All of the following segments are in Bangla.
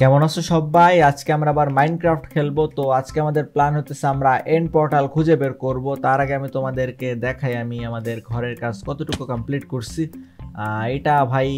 केमन आछो सबाई आजके आमरा आबार माइनक्राफ्ट खेलबो। तो आजके आमादेर प्लान हच्छे आमरा एंड पोर्टाल खुंजे बेर करबो। तार आगे आमि तोमादेरके देखाई आमि आमादेर घरेर काज कतटुकु कमप्लीट करछि। एटा भाई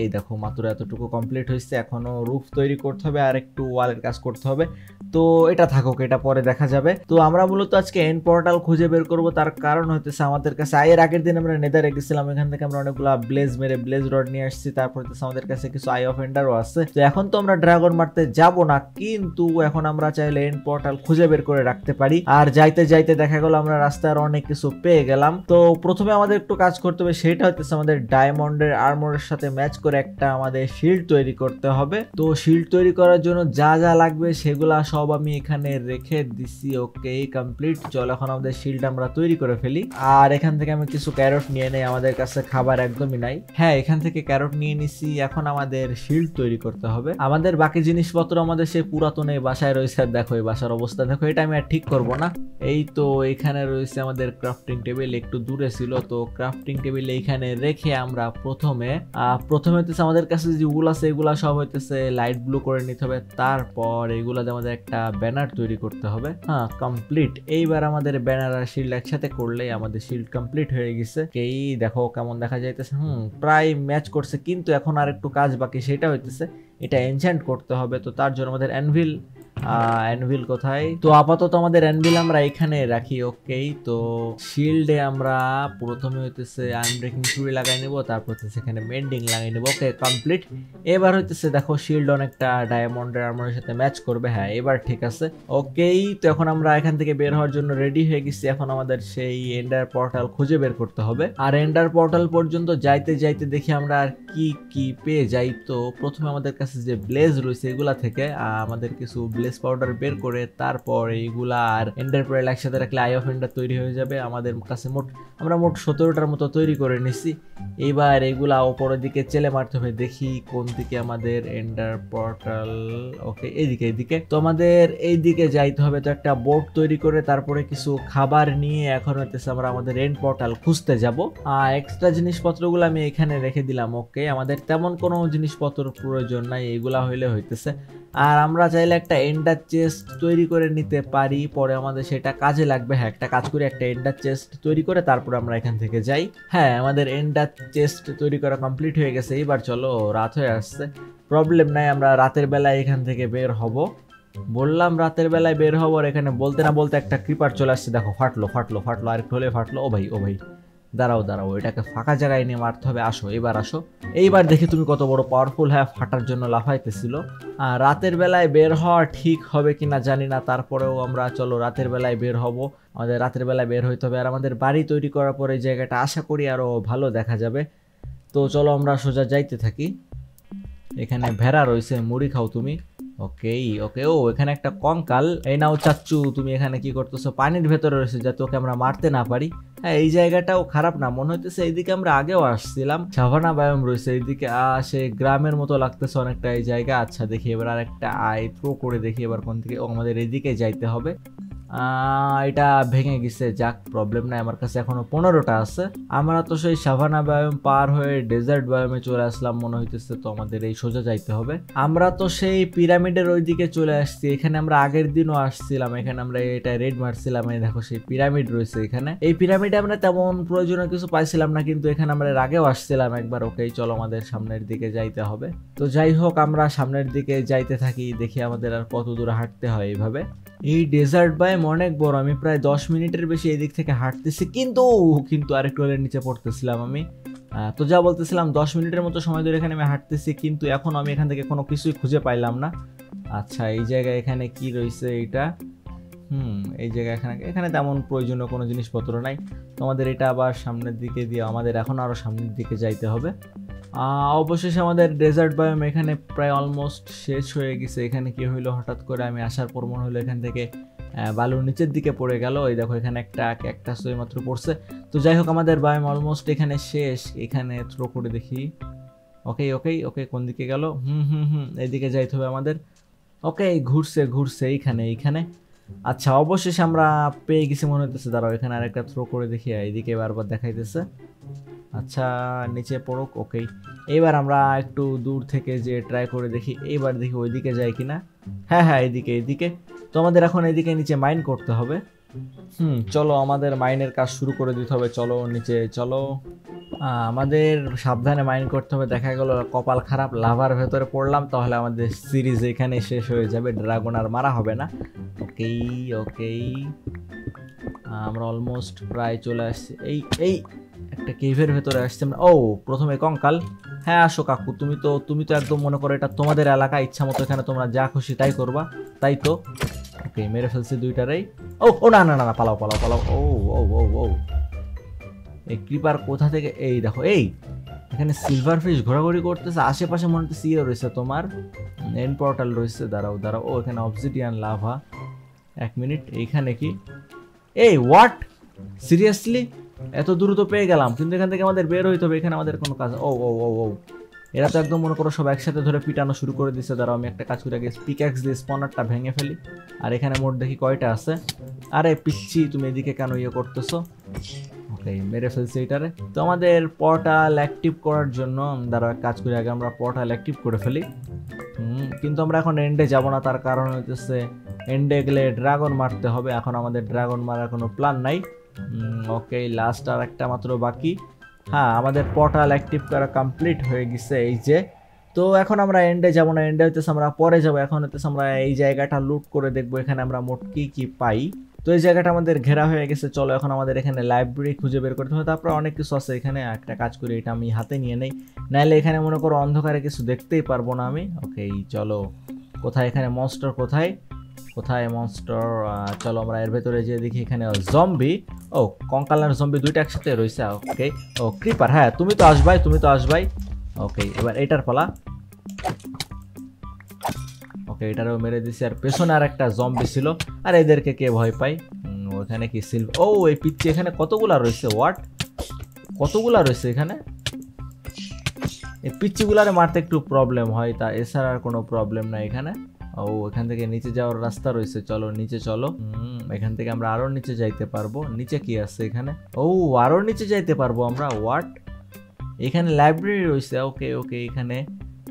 एई देखो मात्र एतटुकु कमप्लीट हयेछे, एखोनो रूफ तैरि करते हबे आर एकटु वालेर काज करते हबे। तो एटा थाकुक, एटा परे देखा जाबे। तो आमरा मूलत आजके एंड पोर्टाल खुंजे बेर करबो। तार कारण हच्छे आमादेर काछे आयेर आगेर दिन आमरा नेदारे गेछिलाम, एखान थेके आमरा अनेकगुला ब्लेज मेरे ब्लेज रड निये आसछि। तारपर हच्छे आमादेर काछे किछु आई अफ एंडारओ आछे। तो एखन तो आमरा ड्रैगन मारते जाबो ना, किन्तु এখন আমরা চাইলে এন্ড পোর্টাল খুঁজে বের করে রাখতে পারি। আর যাইতে যাইতে দেখা গেল আমরা রাস্তার অনেক কিছু পেয়ে গেলাম। তো প্রথমে আমাদের একটু কাজ করতে হবে, সেটা হচ্ছে আমাদের ডায়মন্ডের আর্মরের সাথে ম্যাচ করে একটা আমাদের শিল্ড তৈরি করতে হবে। তো শিল্ড তৈরি করার জন্য যা যা লাগবে সেগুলা সব আমি এখানে রেখে দিছি। Okay complete. চল এখন আমাদের শিল্ড আমরা তৈরি করে ফেলি। আর এখান থেকে আমি কিছু ক্যারট নিয়ে নেই, আমাদের কাছে খাবার একদমই নাই। হ্যাঁ এখান থেকে ক্যারট নিয়ে নিছি। এখন আমাদের শিল্ড তৈরি করতে হবে। আমাদের বাকি জিনিসপত্র আমাদের সেই পুরাতন এই বাসায় রয়েছে। আর দেখো এই বাসার অবস্থা দেখো, এটা আমি আর ঠিক করবো না। এই তো এখানে রয়েছে আমাদের ক্রাফটিং টেবিল, একটু দূরে ছিল। তো ক্রাফটিং টেবিল এইখানে রেখে আমরা প্রথমে হইতেছে আমাদের কাছে যে উল আছে এগুলা সব হইতেছে লাইট ব্লু করে নিতে হবে। তারপর এগুলাতে আমাদের একটা ব্যানার তৈরি করতে হবে। হ্যাঁ কমপ্লিট। এইবার আমাদের ব্যানার আর শিল্ড একসাথে করলেই আমাদের শিল্ড কমপ্লিট হয়ে গেছে। এই দেখো কেমন দেখা যাইতেছে। প্রায় ম্যাচ করছে, কিন্তু এখন আর একটু কাজ বাকি, সেটা হইতেছে এটা এনচ্যান্ট করতে হবে। তো তার জন্য আমাদের অ্যানভিল কোথায়? তো আপাতত আমাদের অ্যানভিল আমরা এখানে রাখি। ওকে তো শিল্ডে আমরা প্রথমে হইতেছে আনব্রেকিং টুল লাগাই নেব, তারপর হইতেছে এখানে মেন্ডিং লাগাই নেব। Okay complete. এবার হইতেছে দেখো শিল্ড অনেকটা ডায়মন্ডের আর্মরের সাথে ম্যাচ করবে। হ্যাঁ এবার ঠিক আছে। ওকে তো এখন আমরা এখান থেকে বের হওয়ার জন্য রেডি হয়ে গেছি। এখন আমাদের সেই এন্ডার পোর্টাল খুঁজে বের করতে হবে। আর এন্ডার পোর্টাল পর্যন্ত যাইতে যাইতে দেখি আমরা আর কি কি পেয়ে যাই। তো প্রথমে আমাদের কাছে যে ব্লেজ রয়েছে এগুলা থেকে আমাদের কিছু ব্লেজ পাউডার বের করে তারপর এইগুলা আর এন্ডার পোর্টাল একসাথে রাখলে আই অফ এন্ডার তৈরি হয়ে যাবে। আমাদের কাছে আমরা মোট 17টার মতো তৈরি করে নিছি। এইবার এগুলা ওপরের দিকে চেলে মারতে হবে। দেখি কোন দিকে আমাদের এন্ডার পোর্টাল। ওকে এইদিকে। তো আমাদের এইদিকে যাইতে হবে। তো একটা বোট তৈরি করে তারপরে কিছু খাবার নিয়ে এখন হইতেছে আমরা আমাদের এন্ড পোর্টাল খুঁজতে যাব। আর এক্সট্রা জিনিসপত্রগুলো আমি এখানে রেখে দিলাম। ওকে আমাদের তেমন কোনো জিনিসপত্র প্রয়োজন নাই, এগুলা হইলে হইতেছে। আর আমরা চাইলে একটা এন্ডার চেস্ট তৈরি করে নিতে পারি, পরে আমাদের সেটা কাজে লাগবে। হ্যাঁ একটা কাজ করি, একটা এন্ডার চেস্ট তৈরি করে তারপর আমরা এখান থেকে যাই। হ্যাঁ আমাদের এন্ডার চেস্ট তৈরি করা কমপ্লিট হয়ে গেছে। এইবার চলো, রাত হয়ে আসছে, প্রবলেম নাই, আমরা রাতের বেলায় এখান থেকে বের হব। বললাম রাতের বেলায় বের হব, আর এখানে বলতে না বলতে একটা ক্রিপার চলে আসছে। দেখো ফাটলো, আর একটু হলে ফাটলো। ও ভাই দাঁড়াও, এটাকে ফাঁকা জায়গায় নিয়ে মারতে হবে। আসো, এইবার দেখি তুমি কত বড় পাওয়ারফুল। হ্যাঁ ফাটার জন্য লাফাইতেছিল। আর রাতের বেলায় বের হওয়া ঠিক হবে কিনা জানি না, তারপরেও আমরা চলো রাতের বেলায় বের হব। আমাদের রাতের বেলায় বের হইতে হবে। আর আমাদের বাড়ি তৈরি করার পরে জায়গাটা আশা করি আরও ভালো দেখা যাবে। তো চলো আমরা সোজা যাইতে থাকি। এখানে ভেড়া রয়েছে, মুড়ি খাও তুমি। ওকে ও এখানে একটা কঙ্কাল। এই নাও চাচ্চু, তুমি এখানে কি করতেছো? পানির ভেতরে রয়েছে যাতে ওকে আমরা মারতে না পারি। হ্যাঁ এই জায়গাটাও খারাপ না, মনে হইতেছে এইদিকে আমরা আগেও আসছিলাম। সাভানা বায়োম রয়েছে এইদিকে, সে গ্রামের মতো লাগতেছে অনেকটা এই জায়গা। আচ্ছা দেখি এবার আর একটা আই থ্রো করে দেখি এবার কোন থেকে। আমাদের এইদিকে যাইতে হবে। এটা ভেঙে গেছে, যাক প্রবলেম নাই। আমার কাছে এখনো 15টা আছে। আমরা তো সেই সাভানা বায়োম পার হয়ে ডেজার্ট বায়োমে চলে আসলাম মনে হইতেছে। তো আমাদের এই সোজা যাইতে হবে। আমরা তো সেই পিরামিডের ওইদিকে চলে আসছি। এখানে আমরা আগের দিনও আসছিলাম, এখানে আমরা এটা রেড মারছিলাম। এই দেখো সেই পিরামিড রয়েছে এখানে। এই পিরামিডে আমরা তেমন প্রয়োজনীয় কিছু পাইছিলাম না, কিন্তু এখানে আমরা আগেও আসছিলাম একবার। ওকেই চলো আমাদের সামনের দিকে যাইতে হবে। তো যাই হোক আমরা সামনের দিকে যাইতে থাকি, দেখি আমাদের আর কত দূর হাঁটতে হয়। এইভাবে এই ডেজার্ট বায়োম অনেক বড়, আমি প্রায় 10 মিনিটের বেশি এদিক থেকে হাঁটতেছি, কিন্তু আরেকটু হলে নিচে পড়তেছিলাম আমি। তো যা বলতেছিলাম 10 মিনিটের মতো সময় ধরে এখানে আমি হাঁটতেছি, কিন্তু এখন আমি এখান থেকে কোনো কিছুই খুঁজে পাইলাম না। আচ্ছা এই জায়গায় এখানে কি রয়েছে এইটা? এই জায়গায় এখানে তেমন প্রয়োজনীয় কোনো জিনিসপত্র নাই। তো আমাদের এটা আবার সামনের দিকে দিয়ে আমাদের এখন আরও সামনের দিকে যাইতে হবে। অবশেষে আমাদের ডেজার্ট বায়োম এখানে প্রায় অলমোস্ট শেষ হয়ে গেছে। এখানে কি হইলো হঠাৎ করে আমি আসার পর মনে হলো এখান থেকে বালুর নিচের দিকে পড়ে গেল। এই দেখো এখানে একটা মাত্র পড়ছে। তো যাই হোক আমাদের বায়োম অলমোস্ট এখানে শেষ। এখানে থ্রো করে দেখি। ওকে কোন দিকে গেল? এইদিকে যাইতে হবে আমাদের। ওকে ঘুরছে এইখানে। আচ্ছা অবশেষে আমরা পেয়ে গেছি মনে হইতেছে। দাঁড়াও এখানে আরেকটা থ্রো করে দেখি, এইদিকে বারবার দেখাইতেছে। আচ্ছা নিচে পড়ুক, ওকে। এবার আমরা একটু দূর থেকে যে ট্রাই করে দেখি, এইবার দেখি ওইদিকে যায় কিনা। হ্যাঁ হ্যাঁ এইদিকে এইদিকে। তো আমাদের এখন এইদিকে নিচে মাইন করতে হবে। চলো আমাদের মাইনের কাজ শুরু করে দিতে হবে। চলো নিচে চলো, আমাদের সাবধানে মাইন করতে হবে। দেখা গেল কপাল খারাপ লাভার ভেতরে পড়লাম, তাহলে আমাদের সিরিজ এখানে শেষ হয়ে যাবে, ড্রাগন আর মারা হবে না। ওকেই ওকেই, আমরা অলমোস্ট প্রায় চলে আসছি। এই এই একটা কেভের ভেতরে আসছি আমরা। ও প্রথমে কঙ্কাল। হ্যাঁ আসো কাকু, তুমি তো একদম মনে করো এটা তোমাদের এলাকা, ইচ্ছা মতো এখানে তোমরা যা খুশি তাই করবা, তাই তো। ওকে মেরে ফেলছি দুইটারেই। ও ও না না না, পালাও পালাও পালাও। ও ও ও ও এই ক্রিপার কোথা থেকে? এই দেখো, এই এখানে সিলভার ফিশ ঘোরাঘুরি করতেছে। আশেপাশে মনে হচ্ছে ইয়ে রয়েছে, তোমার এন্ড পোর্টাল রয়েছে। দাঁড়াও দাঁড়াও, ও এখানে অবসিডিয়ান লাভা। এক মিনিট, এইখানে কি? এই হোয়াট, সিরিয়াসলি এত দ্রুত পেয়ে গেলাম? কিন্তু এখান থেকে আমাদের বের হইতে হবে, এখানে আমাদের কোনো কাজ। ও ও ও ও এরা তো একদম মনে করো সব একসাথে ধরে পিটানো শুরু করে দিচ্ছে। দাঁড়াও আমি একটা কাজ করে আগে পিক্যাক্স দিয়ে স্পনারটা ভেঙে ফেলি। আর এখানে মোট দেখি কয়টা আছে। আরে পিচ্ছি তুমি এদিকে কেন ইয়ে করতেছো? ওকে মেরে ফেলছি এটারে। তো আমাদের পোর্টাল অ্যাক্টিভ করার জন্য দাঁড়াও এক কাজ করে আগে আমরা পোর্টাল অ্যাক্টিভ করে ফেলি। কিন্তু আমরা এখন এন্ডে যাব না, তার কারণ হচ্ছে এন্ডে গেলে ড্রাগন মারতে হবে। এখন আমাদের ড্রাগন মারার কোনো প্ল্যান নাই। ওকে লাস্ট আর একটা মাত্র বাকি। হ্যাঁ আমাদের পোর্টাল অ্যাক্টিভ করা কমপ্লিট হয়ে গেছে, এই যে। তো এখন আমরা এন্ডে যাব না, এন্ডে হইতেছে আমরা পরে যাব। এখন হইতেছে আমরা এই জায়গাটা লুট করে দেখব, এখানে আমরা মোট কি কি পাই। তো এই জায়গাটা আমাদের ঘেরা হয়ে গেছে। চলো এখন আমাদের এখানে লাইব্রেরি খুঁজে বের করতে হবে, তারপরে অনেক কিছু আছে এখানে। একটা কাজ করি, এটা আমি হাতে নিয়ে নেই, নাহলে এখানে মনে করো অন্ধকারে কিছু দেখতেই পারবো না আমি। ওকে চলো, কোথায় এখানে মনস্টার? কোথায় কোথায় মনস্টার? চলো আমরা এর ভেতরে যে দেখি এখানে জম্বি। ও কঙ্কাল আর জম্বি দুইটা একসাথে রয়েছে। ওকে ও ক্রিপার, হ্যাঁ তুমি তো আসবাই। ওকে এবার এটার পালা। ওকে এটারও মেরে দিছি। আর পেছনে আর একটা জম্বি ছিল, আর এদেরকে কে ভয় পায়? ওখানে কি সিলভ? ও এই পিচ্ছি এখানে কতগুলা রয়েছে? হোয়াট, কতগুলা রয়েছে এখানে? এই পিচ্ছিগুলারে মারতে একটু প্রবলেম হয়, তা এছাড়া আর কোনো প্রবলেম নাই এখানে। ও এখান থেকে নিচে যাওয়ার রাস্তা রয়েছে, চলো নিচে চলো। এখান থেকে আমরা আরো নিচে যাইতে পারবো। নিচে কি আছে এখানে? ও আরো নিচে যাইতে পারবো আমরা। হোয়াট, এখানে লাইব্রেরি রয়েছে। ওকে ওকে এখানে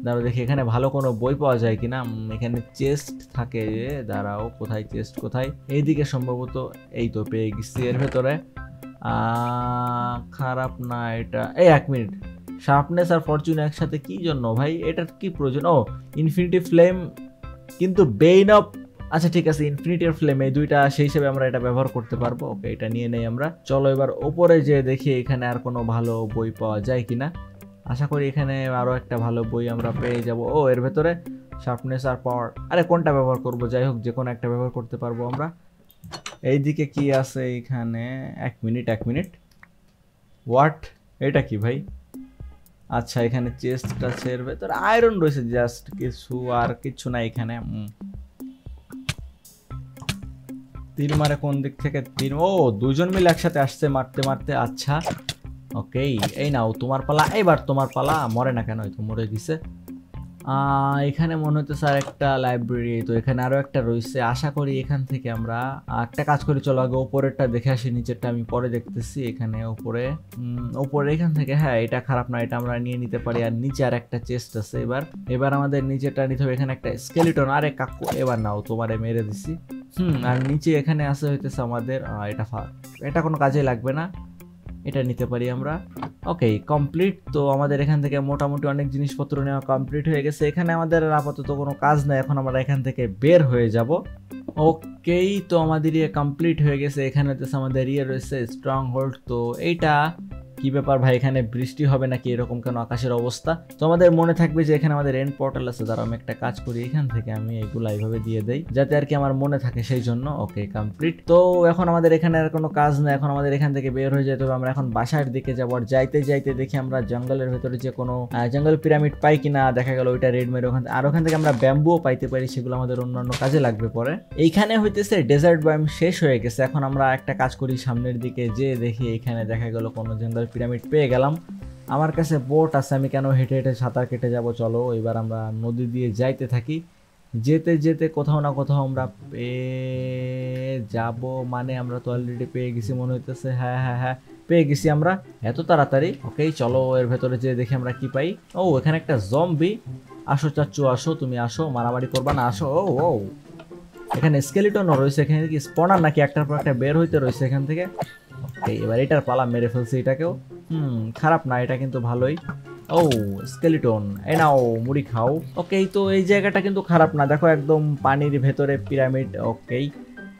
দাঁড়াও দেখি এখানে ভালো কোনো বই পাওয়া যায় কিনা। এখানে চেস্ট থাকে, দাঁড়াও কোথায় চেস্ট কোথায়? এইদিকে সম্ভবত। এই তো পেয়ে গেছি। এর ভেতরে খারাপ না এটা। এই এক মিনিট, শার্পনেস আর ফরচুন একসাথে কি জন্য ভাই? এটার কি প্রয়োজন? ও ইনফিনিটি ফ্লেম, কিন্তু বেইন অফ, আচ্ছা ঠিক আছে ইনফিনিটি ফ্লেম, এই দুইটা সেই হিসেবে আমরা এটা ব্যবহার করতে পারবো। ওকে এটা নিয়ে নেই আমরা। চলো এবার ওপরে যে দেখি এখানে আর কোনো ভালো বই পাওয়া যায় কিনা। আশা করি এখানে আরও একটা ভালো বই আমরা পেয়ে যাব। ও এর ভেতরে শার্পনেস আর পাওয়ার, আরে কোনটা ব্যবহার করব? যাই হোক যে কোনো একটা ব্যবহার করতে পারবো আমরা। এইদিকে কি আছে এখানে? এক মিনিট, হোয়াট এটা কি ভাই? আচ্ছা এখানে চেস্টটা ছেড়বে, তোর আয়রন রয়েছে জাস্ট, কিছু আর কিছু না এখানে। তীর মারে কোন দিক থেকে তীর? ও দুজন মিলে একসাথে আসছে মারতে মারতে। আচ্ছা ওকে এই নাও তোমার পালা, এবার তোমার পালা। মরে না কেন? হয়তো মরে গেছে। এখানে মনে হচ্ছে স্যার একটা লাইব্রেরি, তো এখানে আরও একটা রয়েছে। আশা করি এখান থেকে আমরা একটা কাজ করি, চলো আগে ওপরেরটা দেখে আসি, নিচেরটা আমি পরে দেখতেছি। এখানে ওপরে এখান থেকে, হ্যাঁ এটা খারাপ না, এটা আমরা নিয়ে নিতে পারি। আর নিচে আর একটা চেস্ট আছে। এবার আমাদের নিচেরটা নিতে হবে। এখানে একটা স্কেলিটন। আরে কাকু এবার নাও, তোমারে মেরে দিছি। আর নিচে এখানে আসে হইতেছে আমাদের এটা কোনো কাজে লাগবে না, এটা নিতে পারি আমরা। Okay complete. তো আমাদের এখান থেকে মোটামুটি অনেক জিনিসপত্র নেওয়া কমপ্লিট হয়ে গেছে। এখানে আমাদের আপাতত কোনো কাজ নাই, এখন আমরা এখান থেকে বের হয়ে যাব। ওকেই তো আমাদের ইয়ে কমপ্লিট হয়ে গেছে। এখানে আমাদের ইয়ে রয়েছে স্ট্রং হোল্ড। তো এইটা কি ব্যাপার ভাই, এখানে বৃষ্টি হবে নাকি? এরকম কেন আকাশের অবস্থা? তো আমাদের মনে থাকবে যে এখানে আমাদের এন্ড পোর্টাল আছে। দাঁড়া আমি একটা কাজ করি, এখান থেকে আমি এইগুলো এইভাবে দিয়ে দেই যাতে আর কি আমার মনে থাকে, সেই জন্য। Okay complete. তো এখন আমাদের এখানে আর কোনো কাজ না, এখন আমাদের এখান থেকে বের হয়ে যেতে হবে। আমরা এখন বাসার দিকে যাবো। আর যাইতে দেখি আমরা জঙ্গলের ভেতরে যে কোনো জঙ্গল পিরামিড পাই কিনা। দেখা গেল ওইটা রেড মেরে ওখান থেকে। আর ওখান থেকে আমরা ব্যাম্বুও পাইতে পারি, সেগুলো আমাদের অন্যান্য কাজে লাগবে পরে। এইখানে হইতেছে ডেজার্ট বায়োম শেষ হয়ে গেছে। এখন আমরা একটা কাজ করি, সামনের দিকে যে দেখি এখানে দেখা গেল কোনো জঙ্গল পিরামিড পেয়ে গেলাম। আমার কাছে বোট আছে, আমি কেন হেঁটে হেঁটে সাঁতার কেটে যাব। চলো এবার আমরা নদী দিয়ে যাইতে থাকি। যেতে যেতে কোথাও না কোথাও আমরা পেয়ে যাব। মানে আমরা তো অলরেডি পেয়ে গেছি মনে হইতেছে, হ্যাঁ হ্যাঁ হ্যাঁ পেয়ে গেছি আমরা এত তাড়াতাড়ি। ওকে চলো এর ভেতরে যেয়ে দেখি আমরা কি পাই। ও এখানে একটা জম্বি, আসো চাচ্চু আসো, তুমি আসো, মারামারি করবা না, আসো। ও ও এখানে স্কেলিটনও রয়েছে, এখানে কি স্পনার নাকি একটার পর একটা বের হইতে রয়েছে এখান থেকে। ওকে এবার এটার পালা, মেরে ফেলছে এটাকেও। খারাপ না, এটা কিন্তু ভালোই। ও স্কেলিটন এই নাও মুড়ি খাও। ওকে তো এই জায়গাটা কিন্তু খারাপ না, দেখো একদম পানির ভেতরে পিরামিড। ওকে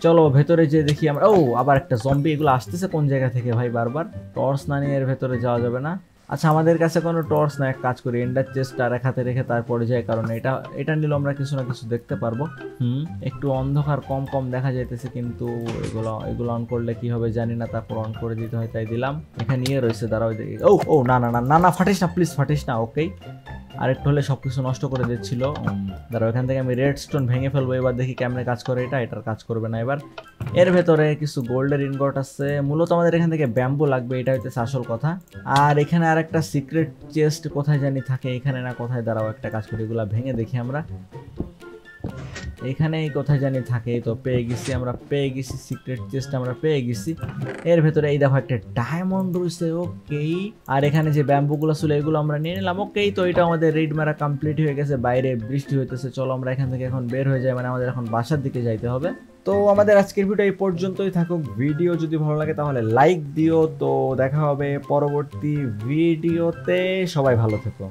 চলো ভেতরে যে দেখি আমরা। ও আবার একটা জম্বি, এগুলো আসতেছে কোন জায়গা থেকে ভাই বারবার। টর্চ না নিয়ে এর ভেতরে যাওয়া যাবে না। আচ্ছা আমাদের কাছে কোনো টর্চ না, এক কাজ করি এন্ডার চেস্ট আর এক হাতে রেখে তারপরে যাই, কারণ এটা এটা নিলে আমরা কিছু না কিছু দেখতে পারবো। একটু অন্ধকার কম কম দেখা যাইতেছে, কিন্তু এগুলো এগুলো অন করলে কি হবে জানি না, তারপর অন করে দিতে হয় তাই দিলাম। এখানে নিয়ে রয়েছে দাঁড়াও। ও ও না না না না ফাটিস না প্লিজ, ফাটিস না। ওকে আরেকটু হলে সব কিছু নষ্ট করে দিচ্ছিল। দাঁড়াও এখান থেকে আমি রেড স্টোন ভেঙে ফেলবো, এবার দেখি কেমনে কাজ করে এটা। এটার কাজ করবে না। এবার এর ভেতরে কিছু গোল্ডের ইনগট আছে, মূলত আমাদের এখান থেকে ব্যাম্বু লাগবে, এটা হইতেছে আসল কথা। আর এখানে আর একটা সিক্রেট চেস্ট কোথায় জানি থাকে, এখানে না কোথায়, দাঁড়াও একটা কাজ করি এগুলা ভেঙে দেখি আমরা। এখানে কোথায় জানি থাকে, তো পেয়ে গেছি আমরা, পেয়ে গেছি সিক্রেট চেস্ট আমরা পেয়ে গেছি। এর ভেতরে এই দেখো একটা ডায়মন্ড রয়েছে। ওকেই আর এখানে যে ব্যাম্বুগুলো ছিল এগুলো আমরা নিয়ে নিলাম। ওকেই তো এটা আমাদের রেড মারা কমপ্লিট হয়ে গেছে। বাইরে বৃষ্টি হইতেছে, চলো আমরা এখান থেকে এখন বের হয়ে যাই, মানে আমাদের এখন বাসার দিকে যাইতে হবে। তো আমাদের আজকের ভিডিও এই পর্যন্তই থাকুক। ভিডিও যদি ভালো লাগে তাহলে লাইক দিও। তো দেখা হবে পরবর্তী ভিডিওতে, সবাই ভালো থেকো।